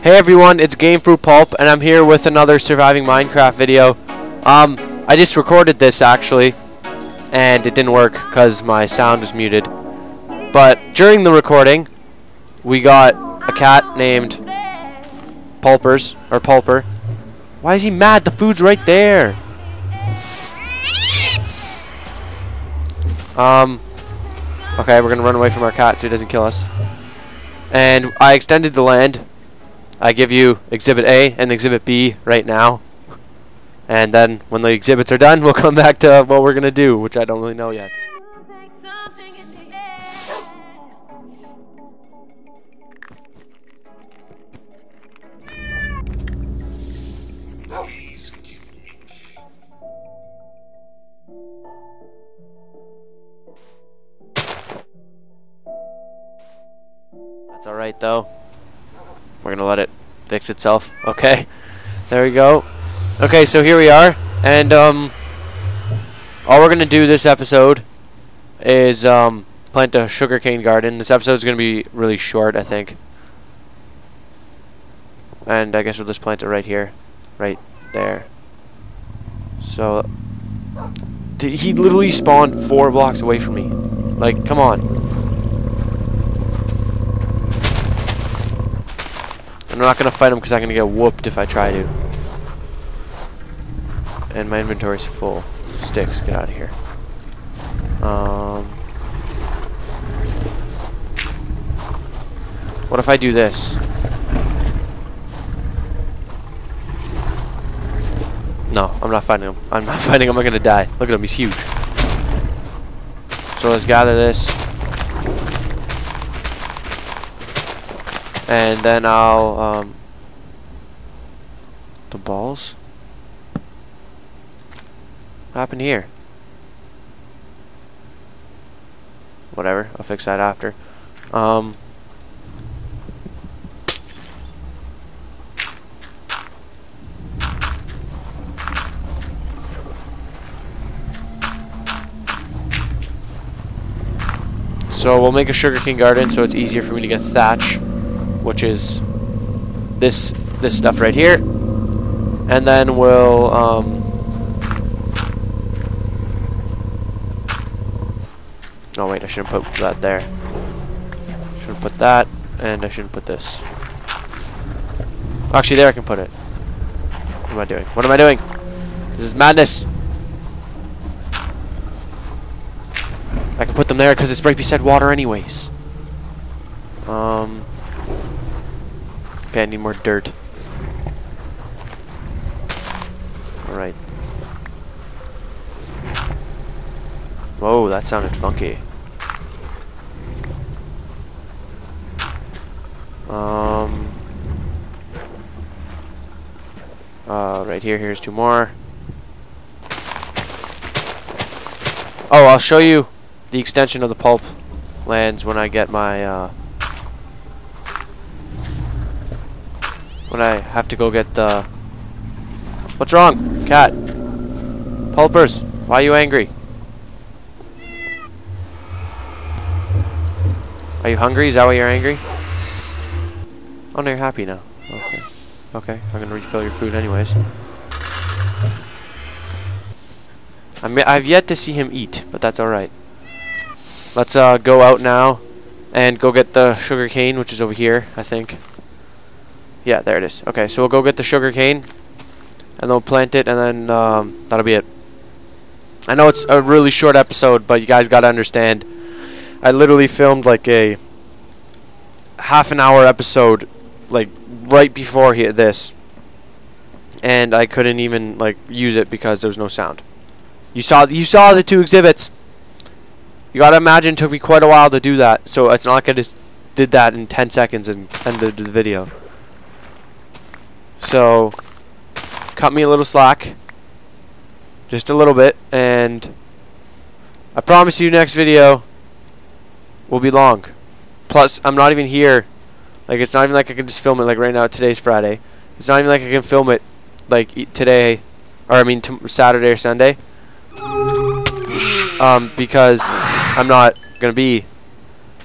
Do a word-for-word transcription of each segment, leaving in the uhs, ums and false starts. Hey everyone, it's GameFruitPulp, and I'm here with another Surviving Minecraft video. Um, I just recorded this actually, and it didn't work because my sound was muted. But during the recording, we got a cat named Pulpers, or Pulper. Why is he mad? The food's right there! Um, okay, we're gonna run away from our cat so he doesn't kill us. And I extended the land. I give you Exhibit A and Exhibit B right now, and then when the exhibits are done, we'll come back to what we're gonna do, which I don't really know yet. Please give me That's alright though. We're gonna let it fix itself. Okay, there we go. Okay, so here we are, and um, all we're gonna do this episode is um, plant a sugarcane garden. This episode is gonna be really short, I think, and I guess we'll just plant it right here, right there. So he literally spawned four blocks away from me. Like, come on. I'm not gonna fight him because I'm gonna get whooped if I try to. And my inventory's full. Sticks, get out of here. Um, what if I do this? No, I'm not fighting him. I'm not fighting him. I'm gonna die. Look at him. He's huge. So let's gather this. And then I'll, um, the balls? What happened here? Whatever, I'll fix that after. Um, so we'll make a sugarcane garden so it's easier for me to get thatch, which is this this stuff right here, and then we'll um, no wait, I shouldn't put that there. Shouldn't put that, and I shouldn't put this. Actually, there I can put it. What am I doing? What am I doing? This is madness. I can put them there because it's right beside water, anyways. Um. Okay, I need more dirt. Alright. Whoa, that sounded funky. Um. Uh, right here, here's two more. Oh, I'll show you the extension of the pulp lands when I get my, uh, when I have to go get the... What's wrong, cat? Pulpers, why are you angry? Are you hungry? Is that why you're angry? Oh, no, you're happy now. Okay, okay. I'm gonna refill your food anyways. I mean, I've yet to see him eat, but that's alright. Let's uh, go out now and go get the sugar cane, which is over here, I think. Yeah, there it is. Okay, so we'll go get the sugar cane, and they'll plant it, and then um, that'll be it. I know it's a really short episode, but you guys gotta understand, I literally filmed like a half an hour episode, like right before he this, and I couldn't even like use it because there was no sound. You saw, you saw the two exhibits. You gotta imagine, it took me quite a while to do that, so it's not like I just did that in ten seconds and ended the video. So, cut me a little slack, just a little bit, and I promise you next video will be long. Plus, I'm not even here, like it's not even like I can just film it like right now. Today's Friday. It's not even like I can film it like e today, or I mean t Saturday or Sunday, um, because I'm not gonna be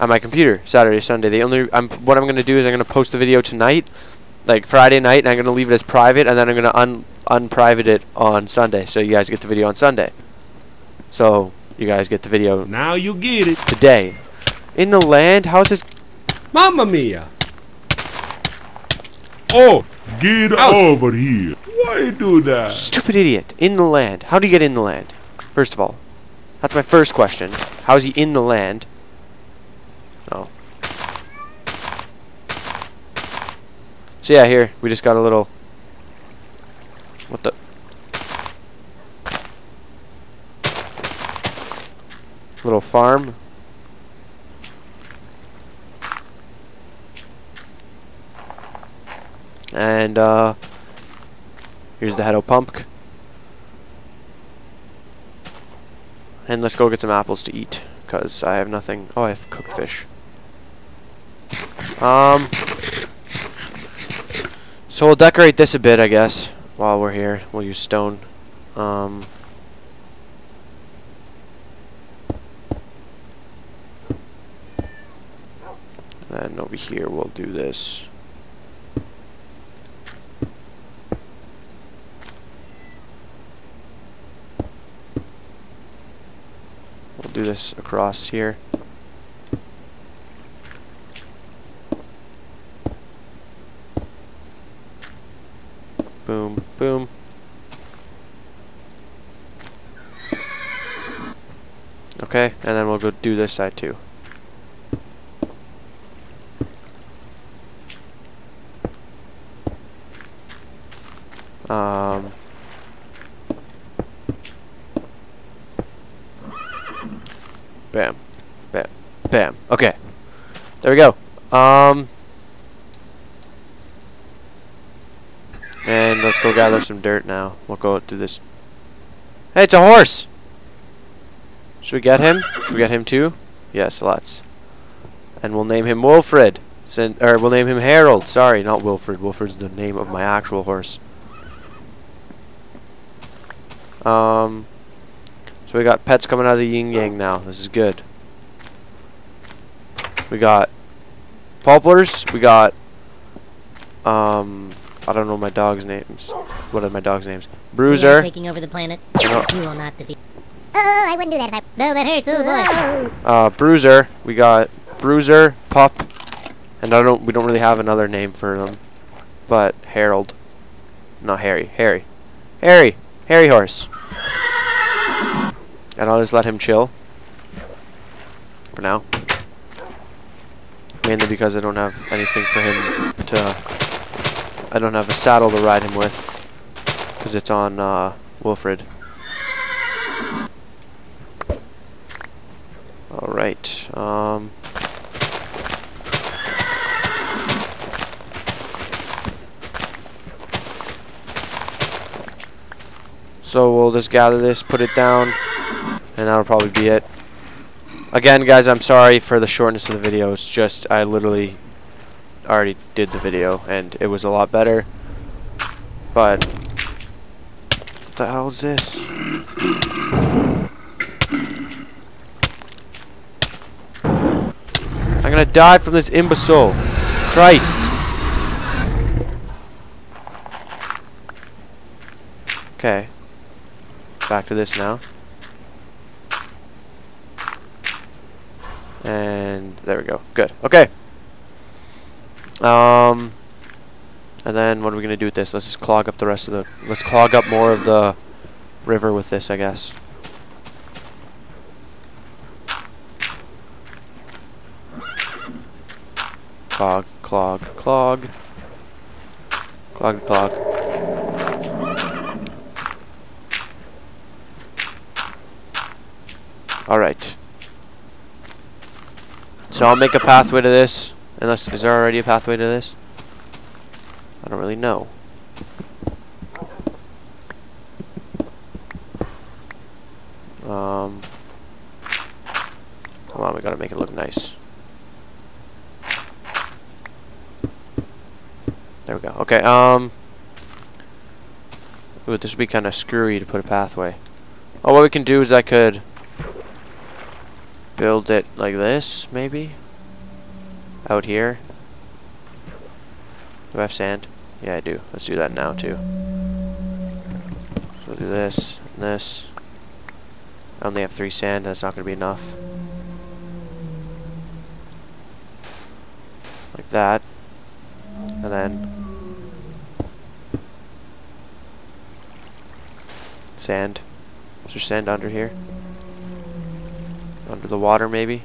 on my computer Saturday or Sunday. The only I'm, what I'm gonna do is I'm gonna post the video tonight. like Friday night, and I'm gonna leave it as private, and then I'm gonna un unprivate it on Sunday, so you guys get the video on Sunday. So you guys get the video. Now you get it today. In the land, how's this? Mamma mia! Oh, get Ow. over here! Why you do that? Stupid idiot! In the land. How do you get in the land? First of all, that's my first question. How is he in the land? Oh. So yeah, here we just got a little. What the? Little farm. And uh, here's the head of pump. And let's go get some apples to eat, cause I have nothing. Oh, I have cooked fish. Um. So we'll decorate this a bit, I guess, while we're here. We'll use stone. Um. And over here, we'll do this. Do this across here. Boom, boom. Okay, and then we'll go do this side too. Um. Bam, bam, bam. Okay, there we go. Um, and let's go gather some dirt now. We'll go do this. Hey, it's a horse. Should we get him? Should we get him too? Yes, lots. And we'll name him Wilfred. Sin or we'll name him Harold. Sorry, not Wilfred. Wilfred's the name of my actual horse. Um. So we got pets coming out of the yin yang now. This is good. We got Pulpers. We got um I don't know my dog's names. What are my dog's names? Bruiser. Taking over the planet. No. You will not defeat. Oh, I wouldn't do that if I. No, that hurts. Oh boy. Uh, Bruiser. We got Bruiser, Pup, and I don't. We don't really have another name for them, but Harold. Not Harry. Harry. Harry. Harry horse. And I'll just let him chill for now, mainly because I don't have anything for him to. I don't have a saddle to ride him with, because it's on uh, Wilfred. All right. Um, so we'll just gather this, put it down. And that'll probably be it. Again, guys, I'm sorry for the shortness of the video. It's just I literally already did the video, and it was a lot better. But what the hell is this? I'm gonna die from this imbecile. Christ. Okay. Back to this now. And there we go. Good. Okay. Um, and then what are we gonna do with this? Let's just clog up the rest of the. Let's clog up more of the river with this, I guess. Clog, clog, clog, clog, clog. All right. So I'll make a pathway to this. Unless, is there already a pathway to this? I don't really know. Um, come on, we gotta make it look nice. There we go. Okay. Um. Ooh, this would be kind of screwy to put a pathway. Oh, what we can do is I could. Build it like this, maybe? Out here? Do I have sand? Yeah, I do. Let's do that now, too. So we'll do this, and this. I only have three sand, that's not going to be enough. Like that. And then... sand. Is there sand under here? Under the water, maybe?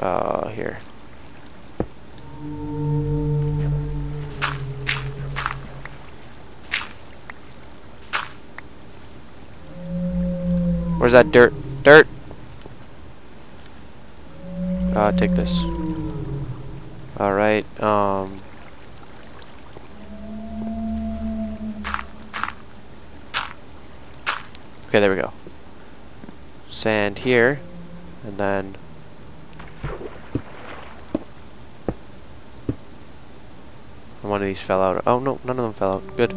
Uh, here. Where's that dirt? Dirt! Uh, take this. Alright, um... okay, there we go. Sand here, and then... one of these fell out. Oh no, none of them fell out. Good.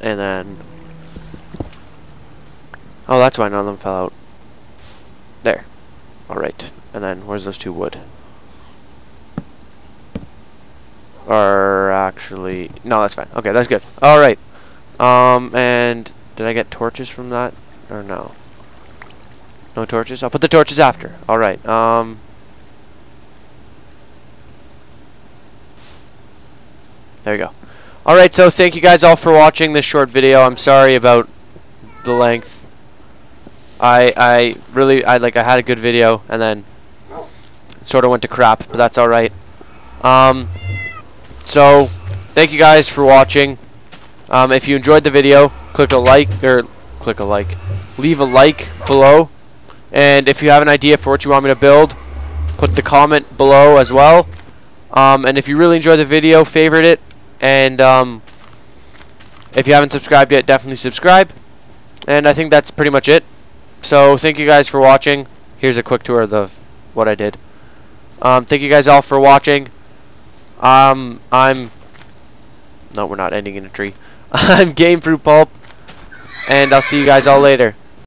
And then... oh, that's why none of them fell out. There. Alright. And then, where's those two wood? Or actually... no, that's fine. Okay, that's good. Alright. Um, and... did I get torches from that? Or no? No torches? I'll put the torches after. Alright. Um... There you go. Alright, so thank you guys all for watching this short video. I'm sorry about the length. I I really I like I had a good video and then it sort of went to crap, but that's alright. Um so thank you guys for watching. Um if you enjoyed the video, click a like or click a like. Leave a like below. And if you have an idea for what you want me to build, put the comment below as well. Um and if you really enjoyed the video, favorite it. And um, if you haven't subscribed yet, definitely subscribe. And I think that's pretty much it. So thank you guys for watching. Here's a quick tour of the, what I did. Um, thank you guys all for watching. Um, I'm... no, we're not ending in a tree. I'm GameFruitPulp. And I'll see you guys all later.